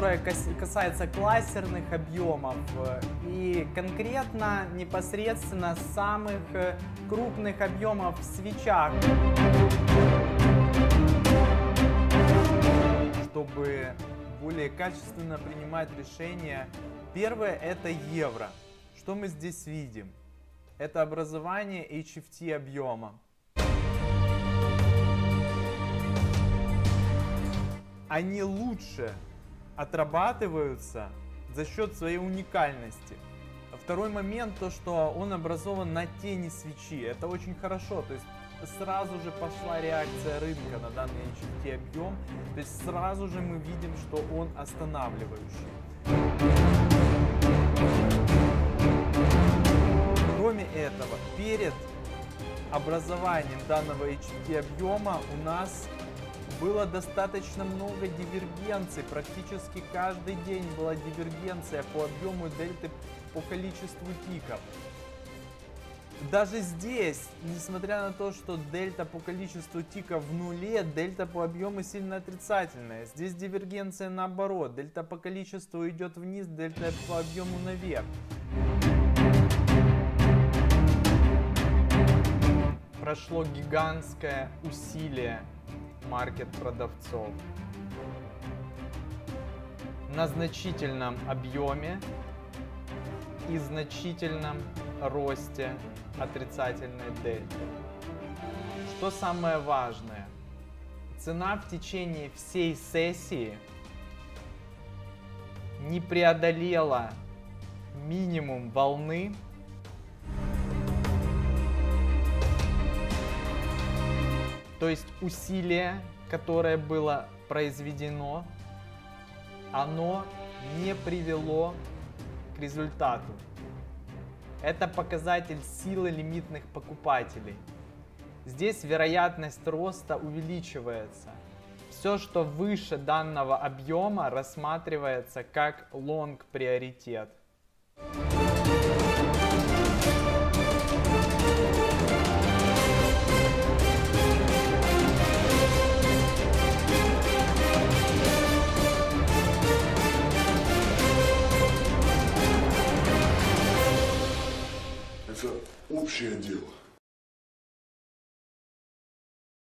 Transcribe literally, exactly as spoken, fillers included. которая касается кластерных объемов и конкретно непосредственно самых крупных объемов в свечах, чтобы более качественно принимать решения. Первое – это евро. Что мы здесь видим? Это образование эйч эф ти объема. Они лучше отрабатываются за счет своей уникальности. Второй момент, то что он образован на тени свечи. Это очень хорошо, то есть сразу же пошла реакция рынка на данный эйч эф ти объем. То есть сразу же мы видим, что он останавливающий. Кроме этого, перед образованием данного эйч эф ти объема у нас было достаточно много дивергенций, практически каждый день была дивергенция по объему дельты по количеству пиков. Даже здесь, несмотря на то, что дельта по количеству тиков в нуле, дельта по объему сильно отрицательная. Здесь дивергенция наоборот, дельта по количеству идет вниз, дельта по объему наверх. Прошло гигантское усилие маркет-продавцов. На значительном объеме и значительном росте отрицательной дельты. Что самое важное? Цена в течение всей сессии не преодолела минимум волны. То есть усилие, которое было произведено, оно не привело к результату. Это показатель силы лимитных покупателей. Здесь вероятность роста увеличивается. Все, что выше данного объема, рассматривается как лонг-приоритет.